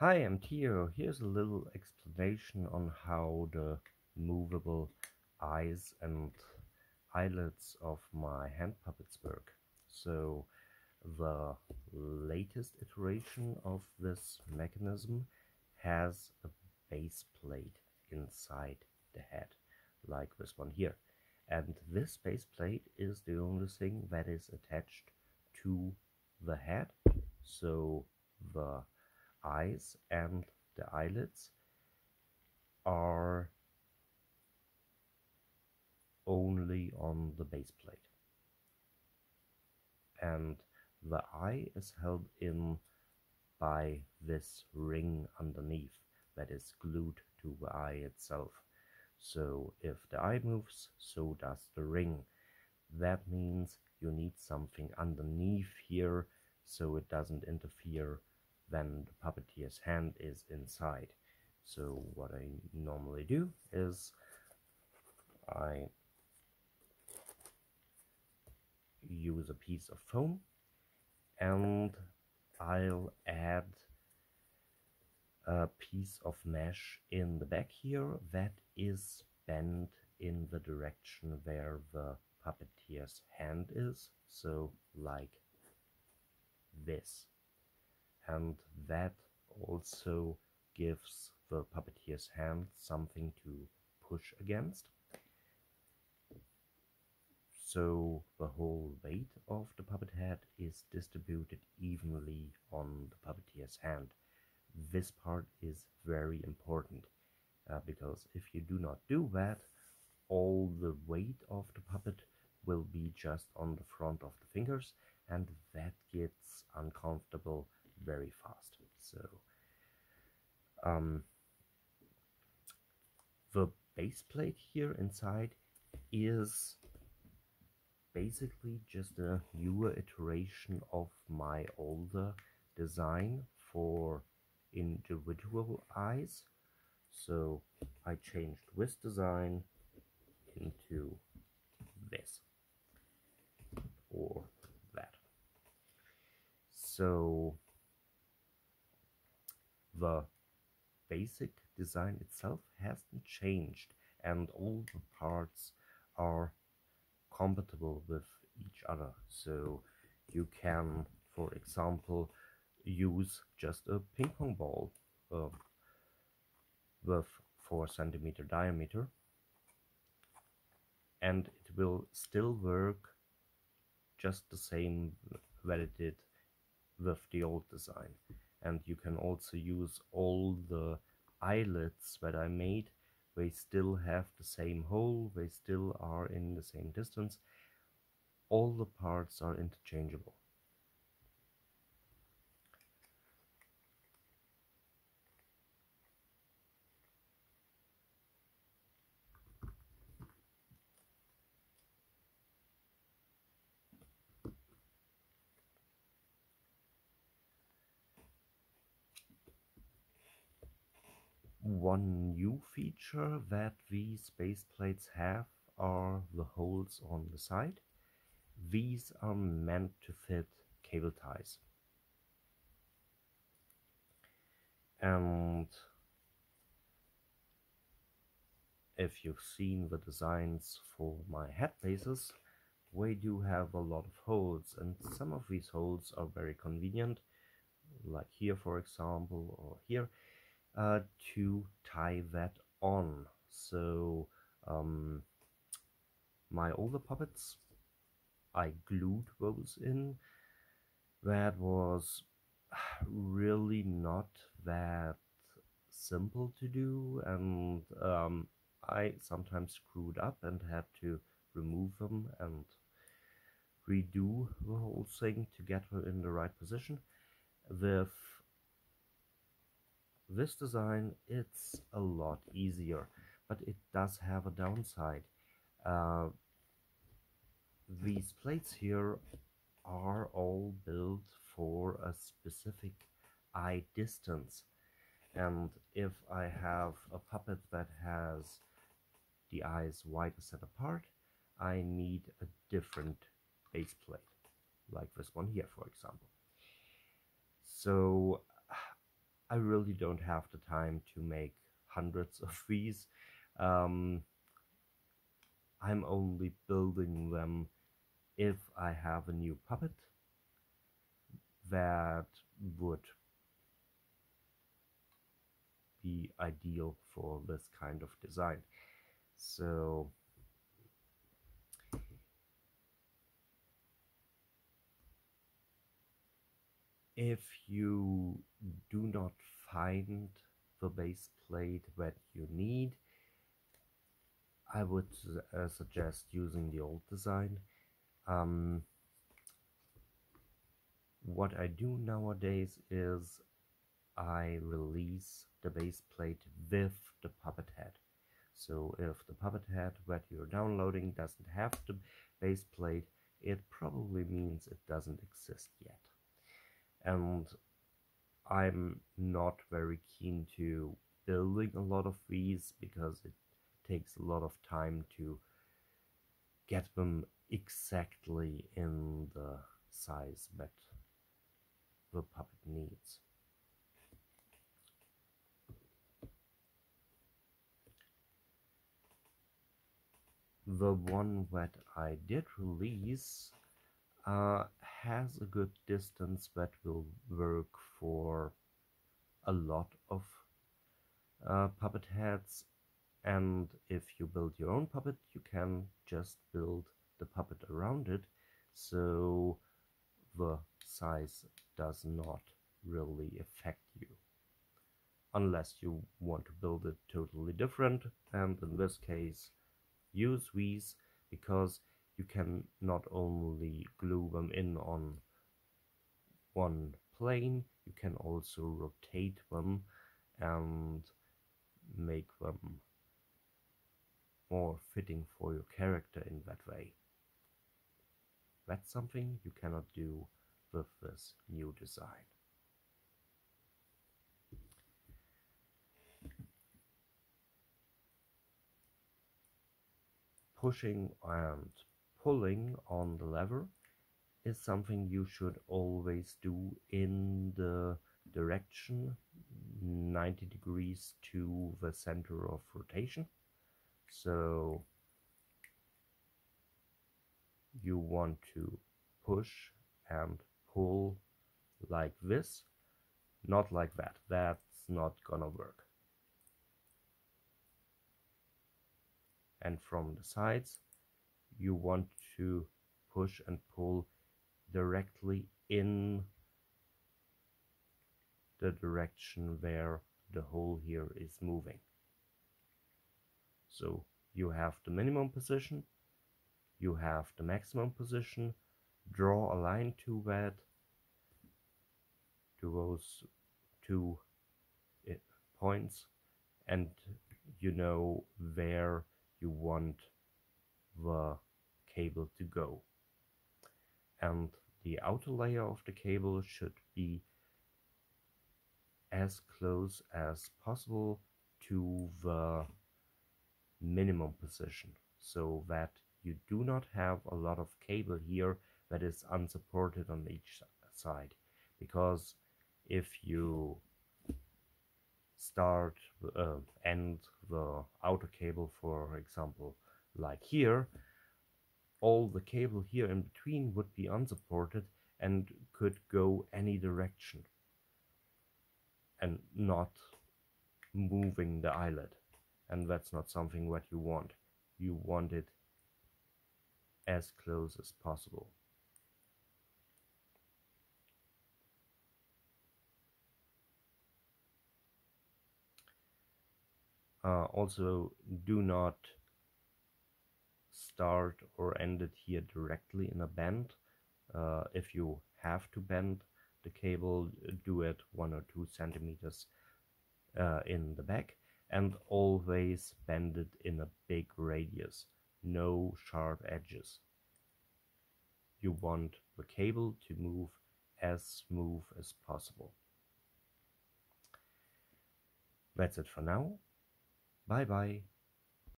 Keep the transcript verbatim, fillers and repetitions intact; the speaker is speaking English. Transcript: Hi, I'm Theo. Here's a little explanation on how the movable eyes and eyelids of my hand puppets work. So the latest iteration of this mechanism has a base plate inside the head, like this one here. And this base plate is the only thing that is attached to the head, so the eyes and the eyelids are only on the base plate, and the eye is held in by this ring underneath that is glued to the eye itself. So if the eye moves, so does the ring. That means you need something underneath here so it doesn't interfere then the puppeteer's hand is inside. So what I normally do is I use a piece of foam and I'll add a piece of mesh in the back here that is bent in the direction where the puppeteer's hand is, so like this. And that also gives the puppeteer's hand something to push against. So the whole weight of the puppet head is distributed evenly on the puppeteer's hand. This part is very important, uh, because if you do not do that, all the weight of the puppet will be just on the front of the fingers, and that gets uncomfortable very fast. So um, the base plate here inside is basically just a newer iteration of my older design for individual eyes. So I changed this design into this or that. So the basic design itself hasn't changed, and all the parts are compatible with each other. So you can, for example, use just a ping pong ball uh, with four centimeter diameter, and it will still work just the same that it did with the old design. And you can also use all the eyelids that I made. They still have the same hole, they still are in the same distance. All the parts are interchangeable. One new feature that these base plates have are the holes on the side. These are meant to fit cable ties. And if you've seen the designs for my head bases, we do have a lot of holes, and some of these holes are very convenient, like here for example, or here. Uh, to tie that on. So um, my older puppets, I glued those in. That was really not that simple to do, and um, I sometimes screwed up and had to remove them and redo the whole thing to get her in the right position. With this design, it's a lot easier, but it does have a downside. Uh, these plates here are all built for a specific eye distance, and if I have a puppet that has the eyes wider set apart, I need a different base plate, like this one here for example. So I really really don't have the time to make hundreds of these. Um, I'm only building them if I have a new puppet that would be ideal for this kind of design. So if you do not find the base plate that you need, I would uh, suggest using the old design. Um, what I do nowadays is I release the base plate with the puppet head. So if the puppet head that you're downloading doesn't have the base plate, it probably means it doesn't exist yet. And I'm not very keen to building a lot of these because it takes a lot of time to get them exactly in the size that the puppet needs. The one that I did release Uh, has a good distance that will work for a lot of uh, puppet heads, and if you build your own puppet you can just build the puppet around it, so the size does not really affect you, unless you want to build it totally different, and in this case use these, because you can not only glue them in on one plane, you can also rotate them and make them more fitting for your character in that way. That's something you cannot do with this new design. Pushing and pulling on the lever is something you should always do in the direction ninety degrees to the center of rotation. So you want to push and pull like this, not like that. That's not gonna work. And from the sides, you want to push and pull directly in the direction where the hole here is moving. So you have the minimum position, you have the maximum position, draw a line to that, to those two points, and you know where you want the cable to go, and the outer layer of the cable should be as close as possible to the minimum position, so that you do not have a lot of cable here that is unsupported on each side, because if you start uh, end the outer cable, for example, like here, all the cable here in between would be unsupported and could go any direction and not moving the eyelet, and that's not something that you want. You want it as close as possible. Uh, also, do not start or end it here directly in a bend. Uh, if you have to bend the cable, do it one or two centimeters uh, in the back, and always bend it in a big radius, no sharp edges. You want the cable to move as smooth as possible. That's it for now. Bye bye.